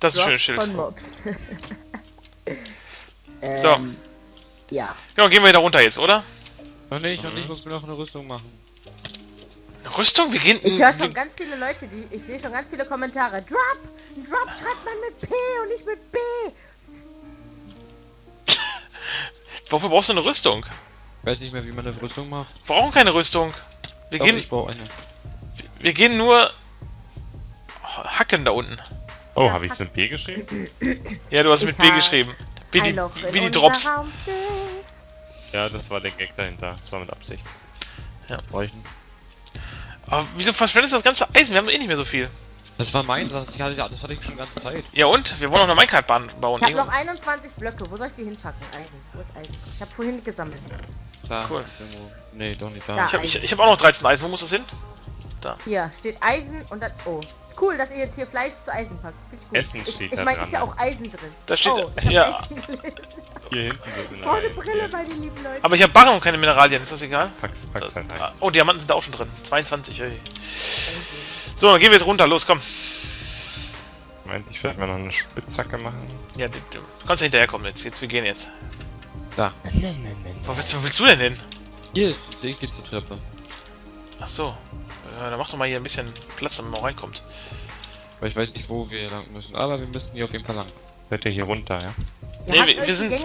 Das ist ein schönes Schild. So. Ja. Ja, gehen wir wieder runter jetzt, oder? Noch nicht, noch nicht. Ich muss mir noch eine Rüstung machen. Eine Rüstung? Wir gehen... Ich höre schon ganz viele Leute, die... Ich sehe schon ganz viele Kommentare. Drop! Drop schreibt man mit P und nicht mit B! Wofür brauchst du eine Rüstung? Ich weiß nicht mehr, wie man eine Rüstung macht. Wir brauchen keine Rüstung. Wir gehen... Ich brauche eine. Wir gehen nur... Hacken da unten. Oh, habe ich es mit B geschrieben? Ja, du hast es mit B geschrieben. Wie die Drops. Ja, das war der Gag dahinter. Das war mit Absicht. Ja. Aber wieso verschwendest du das ganze Eisen? Wir haben eh nicht mehr so viel. Das war meins, das hatte ich schon die ganze Zeit. Ja und? Wir wollen noch eine Minecraft-Bahn bauen. Ich habe noch 21 Blöcke. Wo soll ich die hinpacken? Eisen. Wo ist Eisen? Ich habe vorhin gesammelt. Da. Cool. Nee, doch nicht da. Ich habe auch noch 13 Eisen. Wo muss das hin? Da. Hier steht Eisen und dann... Oh. Cool, dass ihr jetzt hier Fleisch zu Eisen packt. Gut. Essen steht da. Ich meine, ist ja auch Eisen drin. Da steht. Oh, ja. Hier hinten. Ich brauche eine Brille bei den lieben Leuten. Aber ich habe Barren und keine Mineralien, ist das egal? Pack's rein. Oh, Diamanten sind da auch schon drin. 22, ey. So, dann gehen wir jetzt runter. Los, komm. Moment, ich werde mir noch eine Spitzhacke machen. Ja, du kannst ja hinterherkommen jetzt. Wir gehen jetzt. Da. Wo willst du denn hin? Hier ist geht's zur Treppe. Ach so. Dann mach doch mal hier ein bisschen Platz, damit man reinkommt. Weil ich weiß nicht, wo wir lang müssen, aber wir müssen hier auf jeden Fall lang. Seid ihr hier runter, ja? Nee, wir sind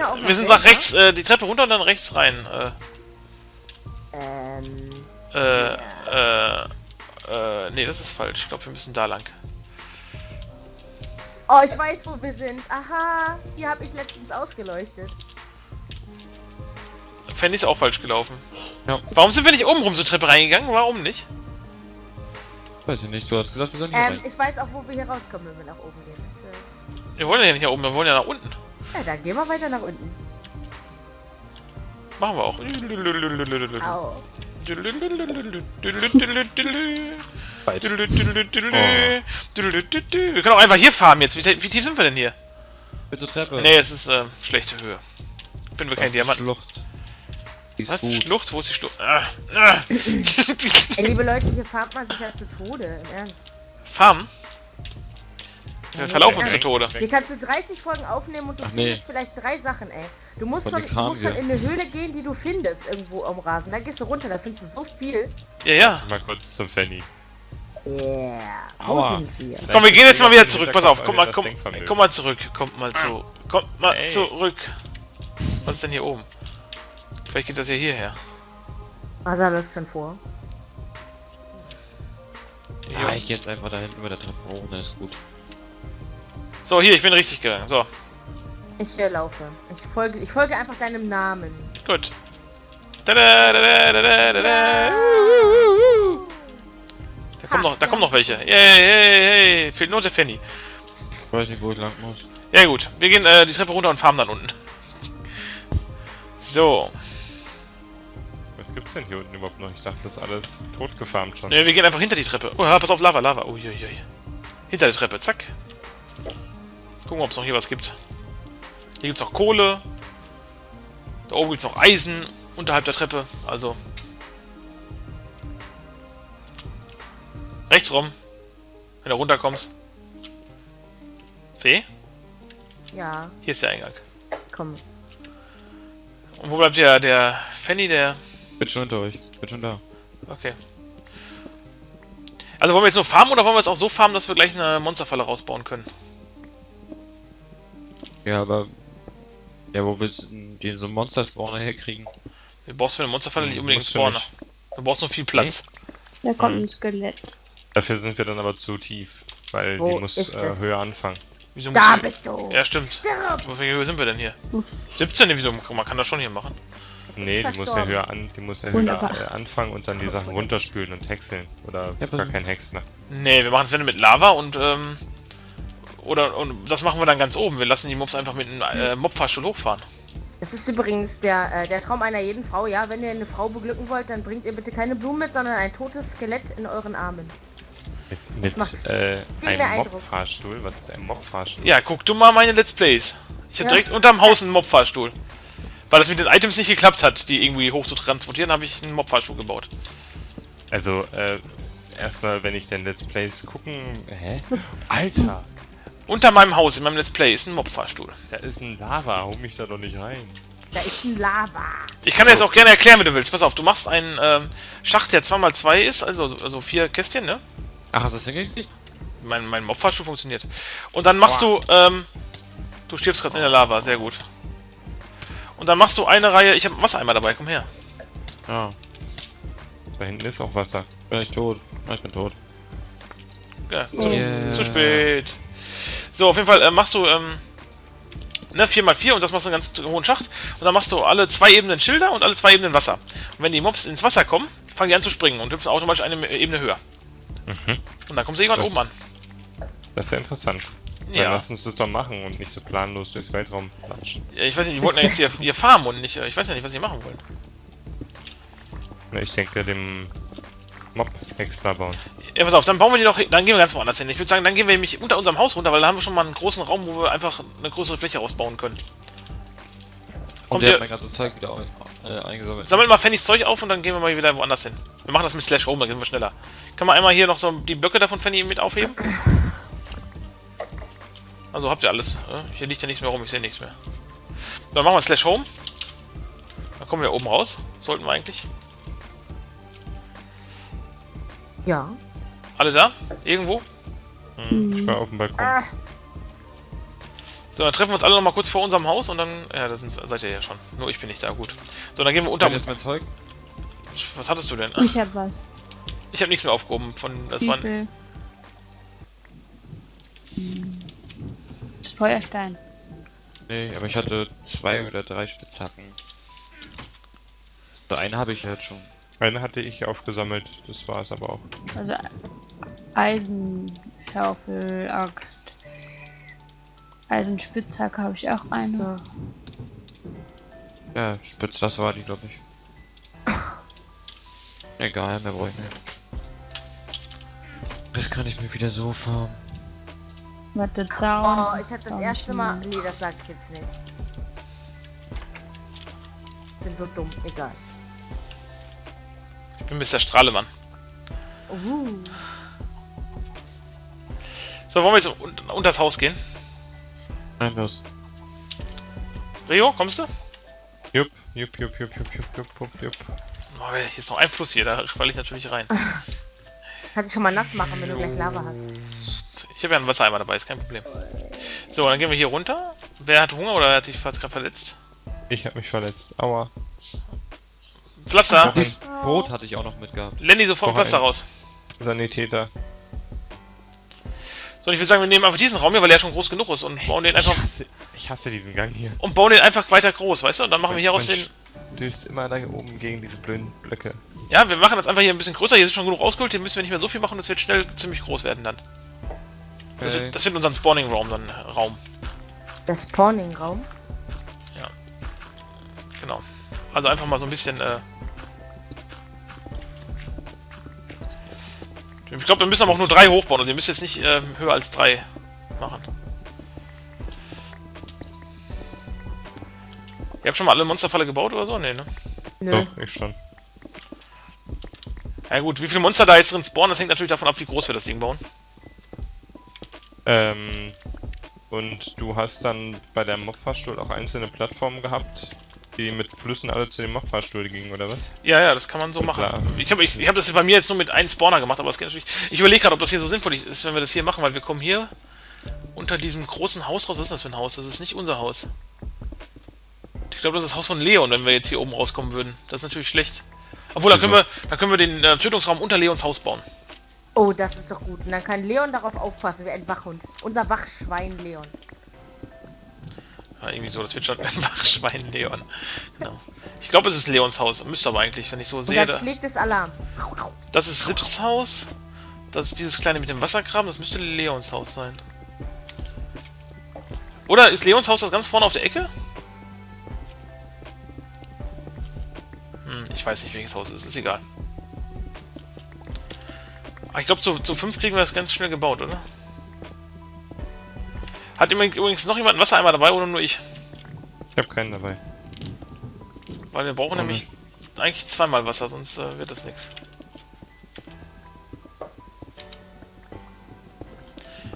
nach rechts, die Treppe runter und dann rechts rein. Nee, das ist falsch. Ich glaube, wir müssen da lang. Oh, ich weiß, wo wir sind. Aha, hier habe ich letztens ausgeleuchtet. Fenny ist auch falsch gelaufen. Ja. Warum sind wir nicht oben rum zur Treppe reingegangen? Warum nicht? Weiß ich nicht, du hast gesagt, wir sollen hier rein. Ich weiß auch, wo wir hier rauskommen, wenn wir nach oben gehen. Wir wollen ja nicht nach oben, wir wollen ja nach unten. Ja, dann gehen wir weiter nach unten. Machen wir auch. Au. Wir können auch einfach hier farmen jetzt. Wie tief sind wir denn hier? Bitte Treppe. Nee, es ist schlechte Höhe. Finden wir keinen Diamanten. Was? Die Schlucht? Wo ist die Schlucht? Ey, liebe Leute, hier farmt man sich ja zu Tode. Im Ernst. Farmen? Wir verlaufen uns zu Tode. Hier kannst du 30 Folgen aufnehmen und du findest vielleicht 3 Sachen, ey. Du musst schon in eine Höhle gehen, die du findest irgendwo am Rasen. Dann gehst du runter, da findest du so viel. Ja, ja. Mal kurz zum Fenny. Yeah. Wo sind wir? Komm, wir gehen jetzt mal wieder zurück. Pass auf, komm mal zurück. Kommt mal zurück. Was ist denn hier oben? Vielleicht geht das ja hierher. Wasser läuft schon vor. Ja, ich geh jetzt einfach da hinten über der Treppe hoch, das ist gut. So, hier, ich bin richtig gegangen, so. Ich laufe. Ich folge einfach deinem Namen. Gut. Da kommen noch welche. Yay, hey, hey. Fehlt nur der Fenny. Ich weiß nicht, wo ich lang muss. Ja gut, wir gehen die Treppe runter und farmen dann unten. So. Was gibt's denn hier unten überhaupt noch? Ich dachte, das ist alles totgefarmt schon. Ne, wir gehen einfach hinter die Treppe. Oh, pass auf, Lava, Lava. Uiuiui. Hinter der Treppe, zack. Gucken wir, ob es noch hier was gibt. Hier gibt's noch Kohle. Da oben gibt's noch Eisen unterhalb der Treppe. Also. Rechts rum. Wenn du runterkommst. Fee? Ja. Hier ist der Eingang. Komm. Und wo bleibt der Fenny, der... Ich bin schon hinter euch. Ich bin schon da. Okay. Also wollen wir jetzt nur farmen oder wollen wir es auch so farmen, dass wir gleich eine Monsterfalle rausbauen können? Ja, aber... Ja, wo willst du den so einen Monster-Spawner herkriegen? Du brauchst für eine Monsterfalle nicht unbedingt einen Spawner. Du brauchst nur viel Platz. Da kommt ein Skelett. Dafür sind wir dann aber zu tief. Weil die muss höher anfangen. Wieso da bist du! Ja, stimmt. Stirb. Wo viel Höhe sind wir denn hier? 17? Wieso? Man kann das schon hier machen. Nee, die muss ja höher anfangen und dann die Sachen runterspülen und häckseln. Oder ja, gar kein Häcksler. Nee, wir machen es mit Lava und das machen wir dann ganz oben. Wir lassen die Mobs einfach mit einem Mobfahrstuhl hochfahren. Das ist übrigens der Traum einer jeden Frau. Ja, wenn ihr eine Frau beglücken wollt, dann bringt ihr bitte keine Blumen mit, sondern ein totes Skelett in euren Armen. Mit einem Mobfahrstuhl? Was ist ein Mobfahrstuhl? Ja, guck du mal meine Let's Plays. Ich habe direkt unterm Haus einen Mobfahrstuhl. Weil das mit den Items nicht geklappt hat, die irgendwie hoch zu transportieren, habe ich einen Mobfahrstuhl gebaut. Also, erstmal, wenn ich den Let's Plays gucken... Hä? Alter! Unter meinem Haus, in meinem Let's Play, ist ein Mobfahrstuhl. Da ist ein Lava, hol mich da doch nicht rein. Da ist ein Lava. Ich kann dir das auch gerne erklären, wenn du willst. Pass auf, du machst einen Schacht, der 2×2 ist, also 4 Kästchen, ne? Ach, hast du das hingekriegt? Mein Mobfahrstuhl funktioniert. Und dann machst du, du stirbst gerade in der Lava, sehr gut. Und dann machst du eine Reihe, ich habe einen Wassereimer dabei, komm her. Ja. Da hinten ist auch Wasser. Bin ich tot? Ich bin tot. Ja, zu spät. So, auf jeden Fall machst du, 4×4 und das machst du einen ganz hohen Schacht. Und dann machst du alle 2 Ebenen Schilder und alle 2 Ebenen Wasser. Und wenn die Mobs ins Wasser kommen, fangen die an zu springen und hüpfen automatisch eine Ebene höher. Mhm. Und dann kommen sie irgendwann oben an. Das ist ja interessant. Ja. Dann lass uns das doch machen und nicht so planlos durchs Weltraum planschen. Ja, ich weiß nicht, die wollten ja jetzt ihr Farm und nicht, ich weiß ja nicht, was sie machen wollen. Na, ich denke, dem Mob extra bauen. Ja, pass auf, dann bauen wir die doch, dann gehen wir ganz woanders hin. Ich würde sagen, dann gehen wir nämlich unter unserem Haus runter, weil da haben wir schon mal einen großen Raum, wo wir einfach eine größere Fläche rausbauen können. Und der hat mein ganzes Zeug wieder eingesammelt. Sammelt mal Fennys Zeug auf und dann gehen wir mal wieder woanders hin. Wir machen das mit /home, dann gehen wir schneller. Kann man einmal hier noch so die Blöcke davon Fenny mit aufheben? Also habt ihr alles. Hier liegt ja nichts mehr rum, ich sehe nichts mehr. Dann machen wir /home. Dann kommen wir oben raus. Sollten wir eigentlich. Ja. Alle da? Irgendwo? Hm, ich war auf dem Balkon. Ah. So, dann treffen wir uns alle noch mal kurz vor unserem Haus und dann... Ja, da seid ihr ja schon. Nur ich bin nicht da, gut. So, dann gehen wir unter... Ich hab jetzt mein Zeug. Was hattest du denn? Ich hab was. Ich hab nichts mehr aufgehoben von... Das waren... Feuerstein. Nee, aber ich hatte 2 oder 3 Spitzhacken. So, eine habe ich jetzt schon. Eine hatte ich aufgesammelt, das war es aber auch. Also Eisen, Schaufel, Axt, Eisenspitzhacke habe ich auch eine. Ja, Spitzhacke war die, glaube ich. Egal, mehr brauche ich nicht. Das kann ich mir wieder so farmen. Warte, Zaun. Oh, ich hab das erste Mal... Nee, das sag ich jetzt nicht. Ich bin so dumm, egal. Ich bin Mr. Strahlemann. So, wollen wir jetzt unter das Haus gehen? Nein, los. Rio, kommst du? Jupp. Oh, hier ist noch ein Fluss hier, da falle ich natürlich rein. Kannst du schon mal nass machen, wenn du gleich Lava hast. Ich habe ja einen Wassereimer dabei, ist kein Problem. So, dann gehen wir hier runter. Wer hat Hunger oder hat sich fast gerade verletzt? Ich habe mich verletzt. Aua. Pflaster! Das Brot hatte ich auch noch mitgehabt. Lenny, sofort Pflaster raus. Sanitäter. So, und ich würde sagen, wir nehmen einfach diesen Raum hier, weil der schon groß genug ist und bauen den einfach... Ich hasse diesen Gang hier. Und bauen den einfach weiter groß, weißt du? Und dann machen wir hier aus den... Du bist immer da oben gegen diese blöden Blöcke. Ja, wir machen das einfach hier ein bisschen größer. Hier ist schon genug rausgeholt, hier müssen wir nicht mehr so viel machen. Das wird schnell ziemlich groß werden dann. Okay. Das wird unseren Spawning-Raum dann. Der Spawning-Raum? Ja. Genau. Also einfach mal so ein bisschen, Ich glaube, wir müssen aber auch nur 3 hochbauen und ihr müsst jetzt nicht höher als 3 machen. Ihr habt schon mal alle Monsterfalle gebaut oder so? Nee, ne? Nee. Doch, ich schon. Ja gut, wie viele Monster da jetzt drin spawnen, das hängt natürlich davon ab, wie groß wir das Ding bauen. Und du hast dann bei deinem Mobfahrstuhl auch einzelne Plattformen gehabt, die mit Flüssen alle zu dem Mobfahrstuhl gingen, oder was? Ja, ja, das kann man so machen. Klar. Ich hab das bei mir jetzt nur mit einem Spawner gemacht, aber das geht natürlich... Ich überlege gerade, ob das hier so sinnvoll ist, wenn wir das hier machen, weil wir kommen hier unter diesem großen Haus raus. Was ist das für ein Haus? Das ist nicht unser Haus. Ich glaube, das ist das Haus von Leon, wenn wir jetzt hier oben rauskommen würden. Das ist natürlich schlecht. Obwohl, da können wir den Tötungsraum unter Leons Haus bauen. Oh, das ist doch gut. Und dann kann Leon darauf aufpassen, wie ein Wachhund. Unser Wachschwein Leon. Ja, irgendwie so, das wird schon ein Wachschwein Leon. Genau. Ich glaube, es ist Leons Haus. Müsste aber eigentlich, wenn ich so sehe. Und dann schlägt das Alarm. Das ist Sips Haus. Das ist dieses kleine mit dem Wassergraben. Das müsste Leons Haus sein. Oder ist Leons Haus das ganz vorne auf der Ecke? Ich weiß nicht, welches Haus es ist. Ist egal. Ich glaube, zu 5 kriegen wir das ganz schnell gebaut, oder? Hat übrigens noch jemand einen Wassereimer dabei oder nur ich? Ich habe keinen dabei. Weil wir brauchen nämlich eigentlich zweimal Wasser, sonst wird das nichts.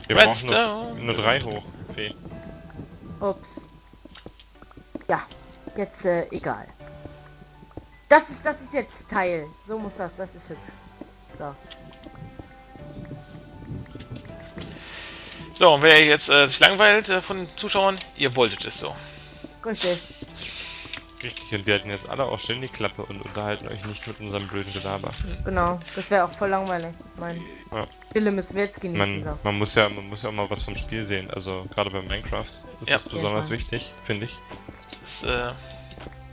Wir brauchen nur 3 hoch. Okay. Ups. Ja, jetzt egal. Das ist jetzt Teil. So muss das. Das ist hübsch. So. So, und wer jetzt sich langweilt von den Zuschauern, ihr wolltet es so. Richtig. Richtig, und wir halten jetzt alle auch schön die Klappe und unterhalten euch nicht mit unserem blöden Gelaber. Genau, das wäre auch voll langweilig. Stille müssen wir jetzt genießen. Man muss ja auch mal was vom Spiel sehen, also gerade bei Minecraft. Das ist besonders wichtig, finde ich. Das,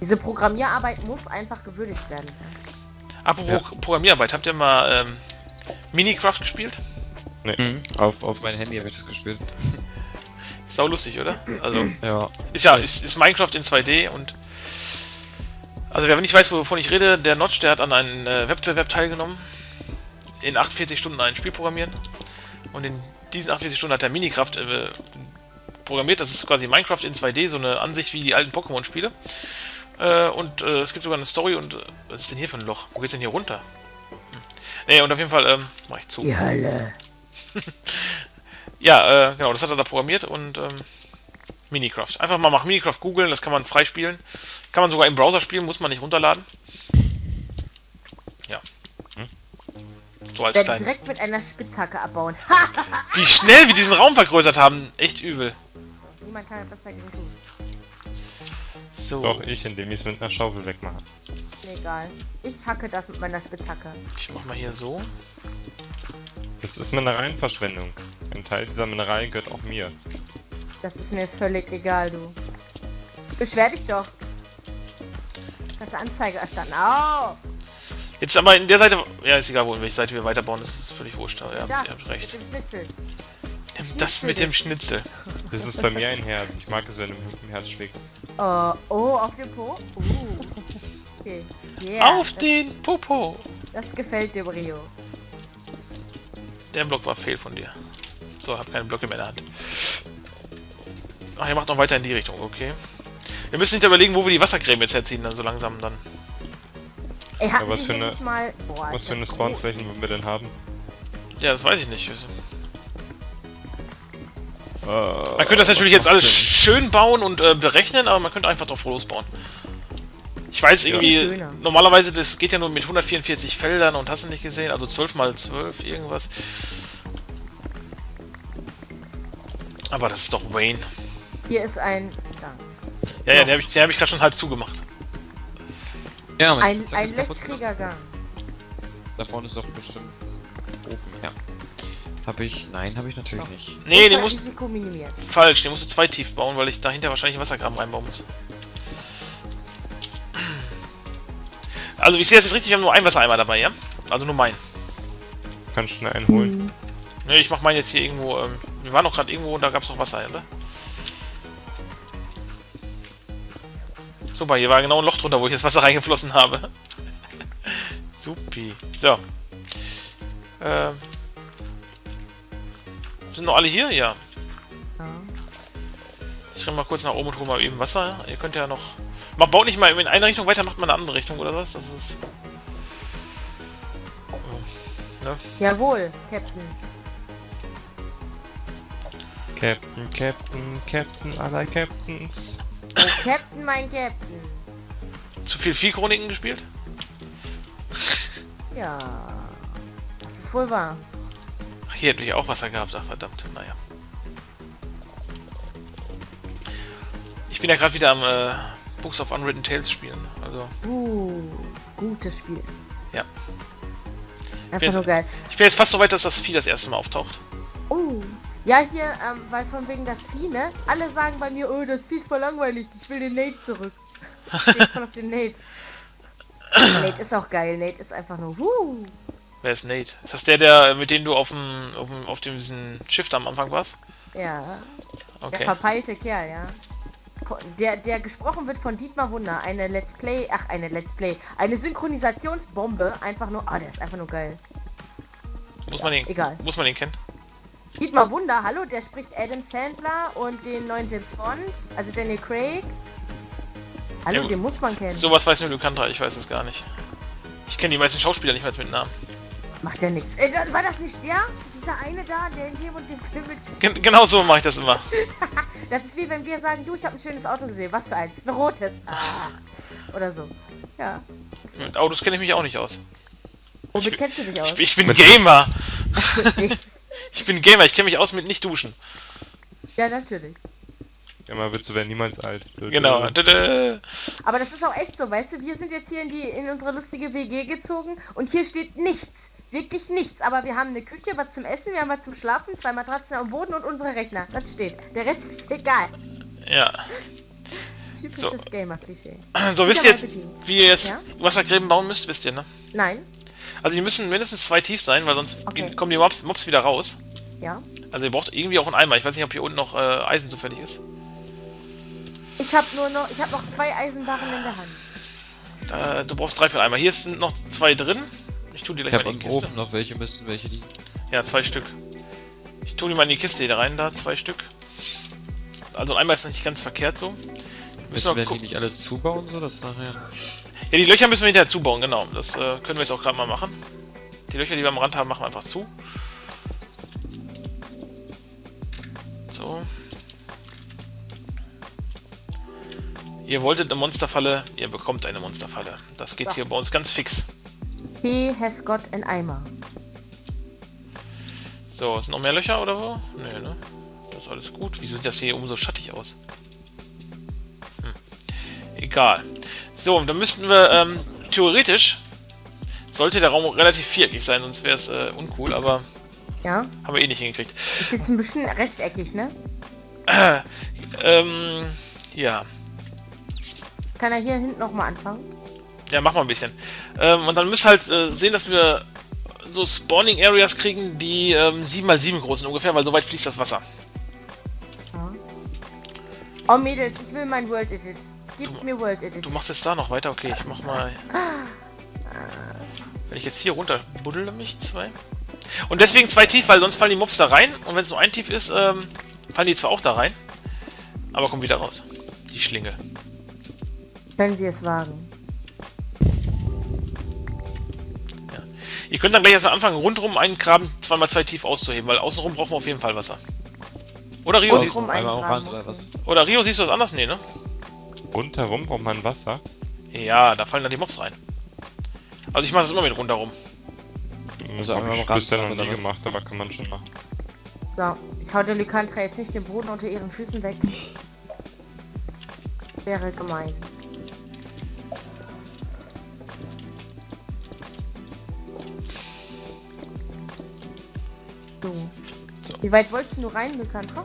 diese Programmierarbeit muss einfach gewürdigt werden. Apropos Programmierarbeit, habt ihr mal Minecraft gespielt? Nee. Mhm. Auf mein Handy habe ich das gespielt. Ist sau lustig, oder? Also, ja. Ist Minecraft in 2D und... Also wer nicht weiß, wovon ich rede, der Notch, der hat an einem Wettbewerb teilgenommen. In 48 Stunden ein Spiel programmieren. Und in diesen 48 Stunden hat er Minecraft programmiert. Das ist quasi Minecraft in 2D, so eine Ansicht wie die alten Pokémon-Spiele. Und es gibt sogar eine Story und... Was ist denn hier für ein Loch? Wo geht's denn hier runter? Nee, und auf jeden Fall... mach ich zu. Die Hölle. Ja, genau, das hat er da programmiert und Minecraft. Einfach mal nach Minecraft googeln, das kann man frei spielen. Kann man sogar im Browser spielen, muss man nicht runterladen. Ja. So als klein. Direkt mit einer Spitzhacke abbauen. Wie schnell wir diesen Raum vergrößert haben, echt übel. Niemand kann etwas dagegen tun. So. Doch ich, indem ich es mit einer Schaufel wegmache. Egal. Ich hacke das mit meiner Spitzhacke. Ich mach mal hier so. Das ist Mineralienverschwendung. Ein Teil dieser Mineralien gehört auch mir. Das ist mir völlig egal, du. Beschwer dich doch. Kannst du Anzeige erstatten. Au! Jetzt aber in der Seite... Ja, ist egal, in welche Seite wir weiterbauen. Das ist völlig wurscht. Ja, ihr habt recht. Mit dem Schnitzel. Das mit dem Schnitzel. Das ist bei mir ein Herz. Ich mag es, wenn du mit dem Herz schlägst. Oh, auf den Po? Okay. Yeah, auf den Popo! Das gefällt dem Rio. Der Block war fehl von dir. So, hab keine Blöcke mehr in der Hand. Ach, ihr macht noch weiter in die Richtung, okay. Wir müssen nicht überlegen, wo wir die Wassergräben jetzt herziehen, dann so langsam dann. Ey, ja, was für eine Spawnflächen würden wir denn haben? Ja, das weiß ich nicht. Man könnte das natürlich jetzt alles schön bauen und berechnen, aber man könnte einfach drauf losbauen. Ich weiß irgendwie, normalerweise, das geht ja nur mit 144 Feldern und hast du nicht gesehen, also 12 mal 12 irgendwas. Aber das ist doch Wayne. Hier ist ein... Ja, ja, den hab ich gerade schon halb zugemacht. Ja, ein Lechkriegergang. Da vorne ist doch bestimmt ein Ofen, ja. Hab ich... Nein, hab ich natürlich nicht. Nee, den musst du... Falsch, den musst du 2 tief bauen, weil ich dahinter wahrscheinlich einen Wassergraben reinbauen muss. Also, ich sehe das jetzt richtig, wir haben nur einen Wassereimer dabei, ja? Also nur meinen. Kannst schnell einen holen. Ne, ich mach meinen jetzt hier irgendwo. Wir waren doch gerade irgendwo und da gab es noch Wasser, oder? Super, hier war genau ein Loch drunter, wo ich das Wasser reingeflossen habe. Supi. So. Sind noch alle hier? Ja. Ich renn mal kurz nach oben und hol mal eben Wasser. Ihr könnt ja noch... Man baut nicht mal in eine Richtung weiter, macht man in eine andere Richtung oder was? Das ist... Ne? Jawohl, Captain. Captain, Captain, Captain aller Captains. Oh, Captain, mein Captain. Zu viel Viehchroniken gespielt? Ja... Das ist wohl wahr. Ach, hier hätte ich auch Wasser gehabt. Ach, verdammt. Naja. Ich bin ja gerade wieder am Books of Unwritten Tales spielen. Also. Gutes Spiel. Ja. Einfach so geil. Ich bin jetzt fast so weit, dass das Vieh das erste Mal auftaucht. Ja, hier, weil von wegen das Vieh, ne? Alle sagen bei mir, oh, das Vieh ist voll langweilig, ich will den Nate zurück. Ich bin voll auf den Nate. Nate ist auch geil, Nate ist einfach nur Wer ist Nate? Ist das der mit dem du auf diesem Schiff am Anfang warst? Ja. Okay. Der verpeilte Kerl, ja. der gesprochen wird von Dietmar Wunder, eine Synchronisationsbombe, einfach nur, der ist einfach nur geil. Muss man den kennen? Dietmar Wunder, hallo, der spricht Adam Sandler und den neuen James Bond, also Daniel Craig. Hallo, ja, den muss man kennen. Sowas weiß nur Lykantra, ich weiß es gar nicht. Ich kenne die meisten Schauspieler nicht mal mit Namen. Macht ja nichts. War das nicht der? Dieser eine da, der in dem und dem Film mit... Genau so mache ich das immer. Das ist wie wenn wir sagen, du, ich habe ein schönes Auto gesehen. Was für eins? Ein rotes. Oder so. Ja. Mit Autos kenne ich mich auch nicht aus. Womit kennst du dich aus? Ich bin Gamer. Ich bin Gamer, ich kenne mich aus mit nicht duschen. Ja, natürlich. Immer wird so, werden niemals alt. Genau. Aber das ist auch echt so, weißt du, wir sind jetzt hier in unsere lustige WG gezogen und hier steht nichts. Wirklich nichts, aber wir haben eine Küche, was zum Essen, wir haben was zum Schlafen, 2 Matratzen am Boden und unsere Rechner. Das steht. Der Rest ist egal. Ja. Typisches so. Gamer-Klischee. So, wisst ihr jetzt, wie ihr jetzt Wassergräben bauen müsst, wisst ihr, ne? Nein. Also die müssen mindestens 2 tief sein, weil sonst kommen die Mobs wieder raus. Ja. Also ihr braucht irgendwie auch einen Eimer. Ich weiß nicht, ob hier unten noch Eisen zufällig ist. Ich habe noch 2 Eisenbarren in der Hand. Du brauchst 3 für einmal. Hier sind noch 2 drin. Ich tue die gleich mal in die Kiste. Oben noch welche liegen. Ja, 2 Stück. Ich tue die mal in die Kiste hier rein, da 2 Stück. Also einmal ist das nicht ganz verkehrt so. Müssen wir die nicht alles zubauen, so dass nachher... Ja, die Löcher müssen wir hinterher zubauen, genau. Das können wir jetzt auch gerade mal machen. Die Löcher, die wir am Rand haben, machen wir einfach zu. So. Ihr wolltet eine Monsterfalle, ihr bekommt eine Monsterfalle. Das geht hier bei uns ganz fix. He has got an Eimer. So, sind noch mehr Löcher oder wo? Nee, ne? Das ist alles gut. Wieso sieht das hier oben so schattig aus? Egal. So, dann müssten wir, theoretisch sollte der Raum relativ viereckig sein, sonst wäre es uncool, aber ja, haben wir eh nicht hingekriegt. Ist jetzt ein bisschen rechteckig, ne? Ja. Kann er hier hinten nochmal anfangen? Ja, mach mal ein bisschen. Und dann müsst ihr halt sehen, dass wir so Spawning Areas kriegen, die 7×7 groß sind ungefähr, weil so weit fließt das Wasser. Ja. Oh Mädels, ich will mein World Edit. Gib mir World Edit. Du machst jetzt da noch weiter? Okay, ich mach mal... Wenn ich jetzt hier runter buddel, mich 2. Und deswegen 2 tief, weil sonst fallen die Mobs da rein. Und wenn es nur 1 tief ist, fallen die zwar auch da rein, aber kommen wieder raus. Die Schlinge. Können sie es wagen. Ja. Ihr könnt dann gleich erstmal anfangen, rundherum einen Graben 2×2 tief auszuheben, weil außenrum brauchen wir auf jeden Fall Wasser. Oder Rio, siehst du das anders? Nee, ne? Rundherum braucht man Wasser? Ja, da fallen dann die Mobs rein. Also ich mache das immer mit rundherum. Also ich habe das ja noch nie gemacht, aber kann man schon machen. So, ich hau der Lykantra jetzt nicht den Boden unter ihren Füßen weg. Wäre gemein. So. Wie weit wolltest du rein, Lykantra?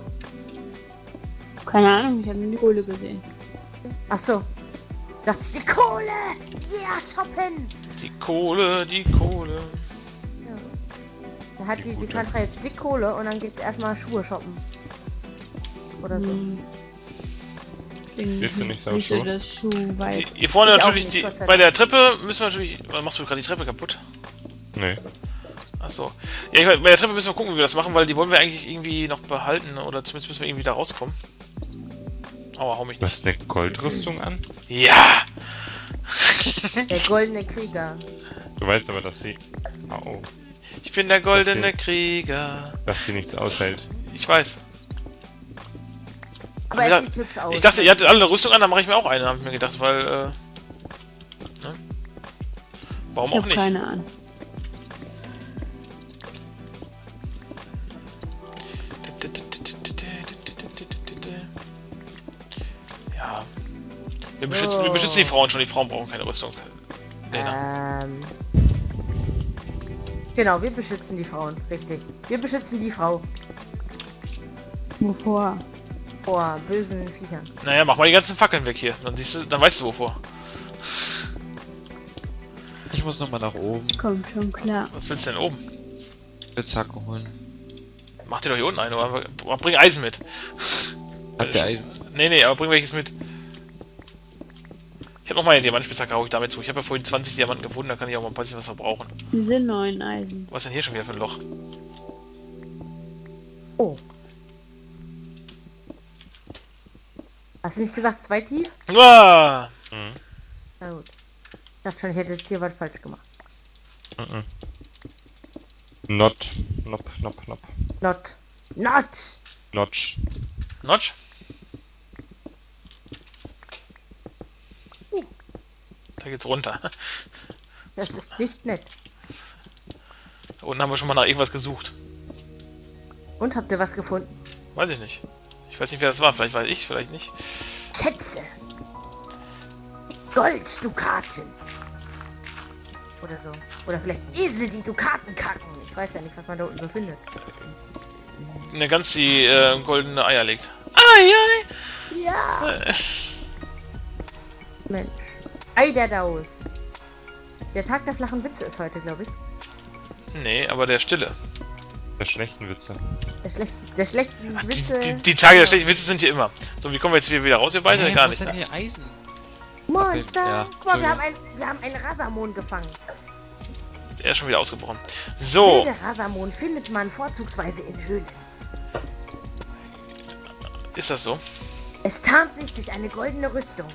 Keine Ahnung, ich habe nur die Kohle gesehen. Ach so. Das ist die Kohle! Yeah, shoppen! Die Kohle, die Kohle. Ja. Da hat die Lykantra jetzt dick Kohle und dann geht's erstmal Schuhe shoppen. Oder so. Willst du nicht so Schuhe? Hier vorne natürlich die. Bei der Treppe müssen wir natürlich. Machst du gerade die Treppe kaputt? Nee. Achso. Ja, ich meine, bei der Treppe müssen wir gucken, wie wir das machen, weil die wollen wir eigentlich irgendwie noch behalten oder zumindest müssen wir irgendwie da rauskommen. Aua, hau mich nicht. Was, eine Goldrüstung an? Ja! Der goldene Krieger. Du weißt aber, dass sie... Oh. Ich bin der goldene Krieger. Dass sie nichts aushält. Ich weiß. Aber es sieht hübsch aus. Ich dachte, ihr hattet alle eine Rüstung an, dann mache ich mir auch eine, habe ich mir gedacht, weil... Ne? Warum auch nicht? Keine Ahnung. Wir beschützen die Frauen schon, die Frauen brauchen keine Rüstung. Lena. Genau, wir beschützen die Frauen, richtig. Wir beschützen die Frau. Wovor? Vor bösen Viechern. Naja, mach mal die ganzen Fackeln weg hier, dann siehst du, dann weißt du wovor. Ich muss nochmal nach oben. Kommt schon klar. Was willst du denn oben? Ich will Zacke holen. Mach dir doch hier unten ein, oder? Bring Eisen mit. Habt ihr Eisen? Nee, aber bring welches mit. Ich habe noch mal eine Diamantspitzhacke, hau ich damit zu. Ich habe ja vorhin 20 Diamanten gefunden, da kann ich auch mal ein bisschen was verbrauchen. Hier sind 9 Eisen. Was ist denn hier schon wieder für ein Loch? Oh. Hast du nicht gesagt, 2 tief? Ah. Mhm. Na gut. Ich dachte schon, ich hätte jetzt hier was falsch gemacht. Mhm. Notch. Da geht's runter. Das ist nicht nett. Da unten haben wir schon mal nach irgendwas gesucht. Und habt ihr was gefunden? Weiß ich nicht. Ich weiß nicht, wer das war. Vielleicht weiß ich, vielleicht nicht. Schätze. Golddukaten. Oder so. Oder vielleicht Esel, die Dukaten kacken. Ich weiß ja nicht, was man da unten so findet. Eine Gans, die goldene Eier legt. Ei! Ja! Mensch. Ei der Daus. Der Tag der flachen Witze ist heute, glaube ich. Nee, aber der Stille. Der schlechten Witze. Der schlechten Witze. Die Tage der schlechten Witze sind hier immer. So, wie kommen wir jetzt wieder raus? Wir beide gar nicht. Hier Eisen? Monster! Ja, guck mal, wir haben einen Rasamon gefangen. Er ist schon wieder ausgebrochen. So. Der Rasamon findet man vorzugsweise in Höhlen. Ist das so? Es tarnt sich durch eine goldene Rüstung.